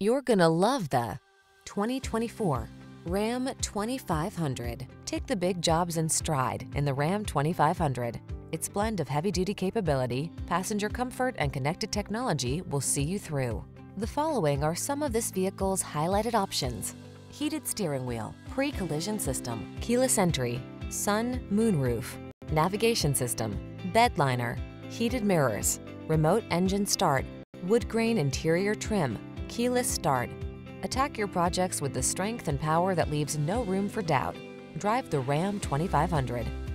You're gonna love the 2024 Ram 2500. Take the big jobs in stride in the Ram 2500. Its blend of heavy-duty capability, passenger comfort, and connected technology will see you through. The following are some of this vehicle's highlighted options: heated steering wheel, pre-collision system, keyless entry, sun moonroof, navigation system, bed liner, heated mirrors, remote engine start, wood grain interior trim, keyless start. Attack your projects with the strength and power that leaves no room for doubt. Drive the Ram 2500.